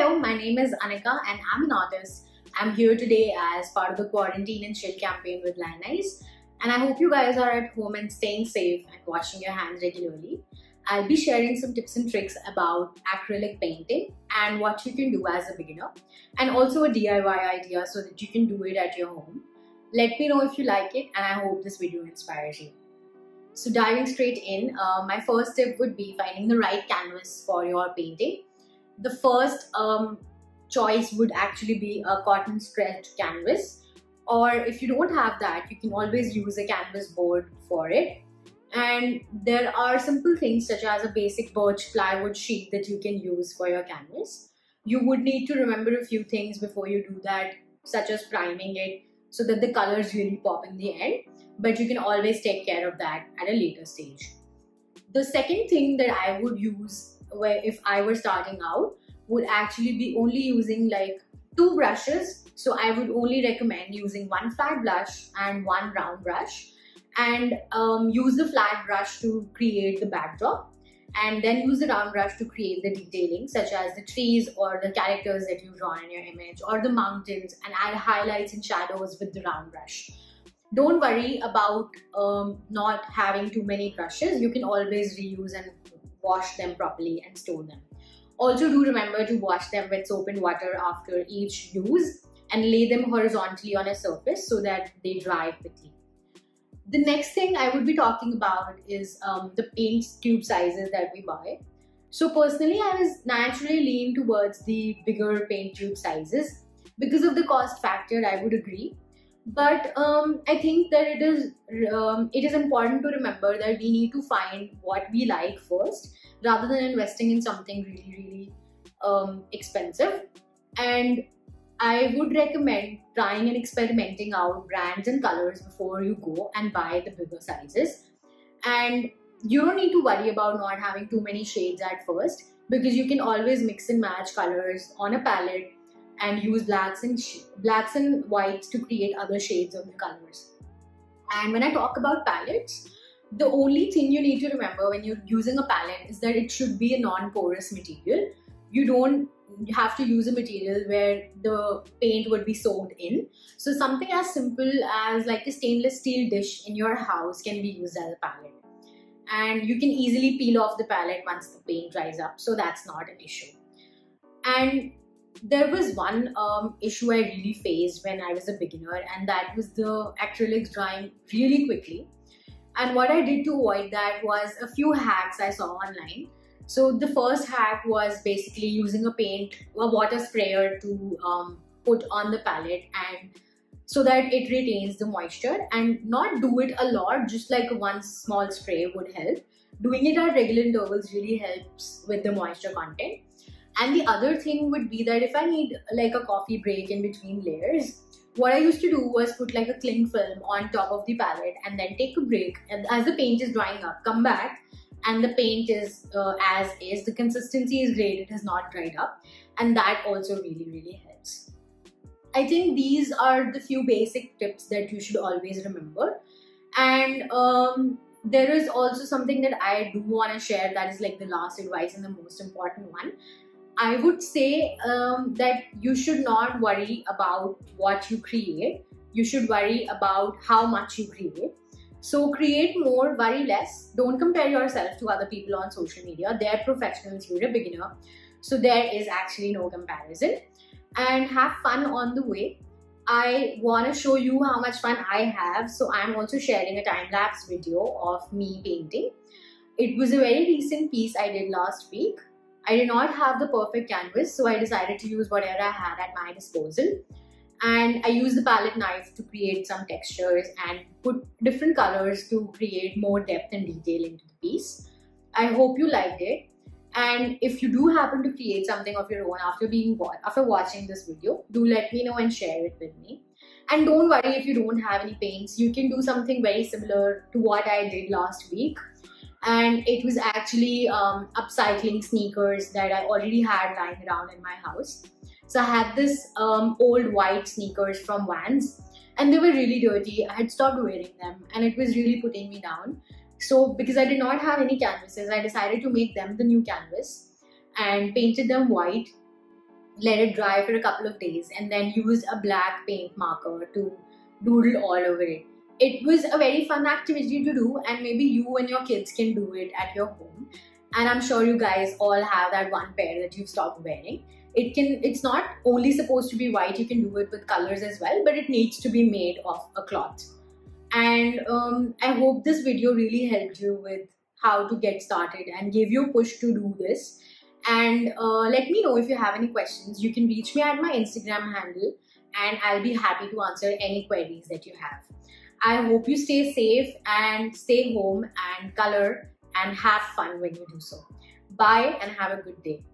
Hello, my name is Anika and I'm an artist. I'm here today as part of the Quarantine and Chill campaign with Lionise, and I hope you guys are at home and staying safe and washing your hands regularly. I'll be sharing some tips and tricks about acrylic painting and what you can do as a beginner, and also a DIY idea so that you can do it at your home. Let me know if you like it, and I hope this video inspires you. So diving straight in, my first tip would be finding the right canvas for your painting. The first choice would actually be a cotton stretched canvas, or if you don't have that, you can always use a canvas board for it. And there are simple things such as a basic birch plywood sheet that you can use for your canvas. You would need to remember a few things before you do that, such as priming it so that the colors really pop in the end, but you can always take care of that at a later stage. The second thing that I would use where if I were starting out would actually be only using like two brushes. So I would only recommend using one flat brush and one round brush, and use the flat brush to create the backdrop, and then use the round brush to create the detailing, such as the trees or the characters that you've drawn in your image, or the mountains, and add highlights and shadows with the round brush. Don't worry about not having too many brushes. You can always reuse and wash them properly and store them. Also, do remember to wash them with soap and water after each use, and lay them horizontally on a surface so that they dry quickly. The next thing I would be talking about is the paint tube sizes that we buy. So personally, I was naturally lean towards the bigger paint tube sizes because of the cost factor, I would agree. But I think that it is important to remember that we need to find what we like first, rather than investing in something really expensive. And I would recommend trying and experimenting out brands and colors before you go and buy the bigger sizes. And you don't need to worry about not having too many shades at first, because you can always mix and match colors on a palette and use blacks and whites to create other shades of the colors. And when I talk about palettes, the only thing you need to remember when you're using a palette is that it should be a non-porous material. You don't have to use a material where the paint would be soaked in. So something as simple as like a stainless steel dish in your house can be used as a palette. And you can easily peel off the palette once the paint dries up, so that's not an issue. And there was one issue I really faced when I was a beginner, and that was the acrylics drying really quickly. And what I did to avoid that was a few hacks I saw online. So the first hack was basically using a water sprayer to put on the palette, and so that it retains the moisture, and not do it a lot, just like one small spray would help. Doing it at regular intervals really helps with the moisture content. And the other thing would be that if I need like a coffee break in between layers, what I used to do was put like a cling film on top of the palette and then take a break. And as the paint is drying up, come back and the paint is as is. The consistency is great, it has not dried up. And that also really helps. I think these are the few basic tips that you should always remember. And there is also something that I do want to share that is like the last advice and the most important one. I would say that you should not worry about what you create. You should worry about how much you create. So create more, worry less. Don't compare yourself to other people on social media. They're professionals, you're a beginner. So there is actually no comparison. And have fun on the way. I want to show you how much fun I have. So I'm also sharing a time-lapse video of me painting. It was a very recent piece I did last week. I did not have the perfect canvas, so I decided to use whatever I had at my disposal. And I used the palette knife to create some textures and put different colors to create more depth and detail into the piece. I hope you liked it. And if you do happen to create something of your own after watching this video, do let me know and share it with me. And don't worry if you don't have any paints. You can do something very similar to what I did last week. And it was actually upcycling sneakers that I already had lying around in my house. So I had this old white sneakers from Vans, and they were really dirty. I had stopped wearing them and it was really putting me down. So because I did not have any canvases, I decided to make them the new canvas and painted them white. let it dry for a couple of days and then used a black paint marker to doodle all over it. It was a very fun activity to do, and maybe you and your kids can do it at your home. And I'm sure you guys all have that one pair that you've stopped wearing. It's not only supposed to be white, you can do it with colors as well, but it needs to be made of a cloth. And I hope this video really helped you with how to get started and gave you a push to do this. And let me know if you have any questions. You can reach me at my Instagram handle, and I'll be happy to answer any queries that you have. I hope you stay safe and stay home and color and have fun when you do so. Bye and have a good day.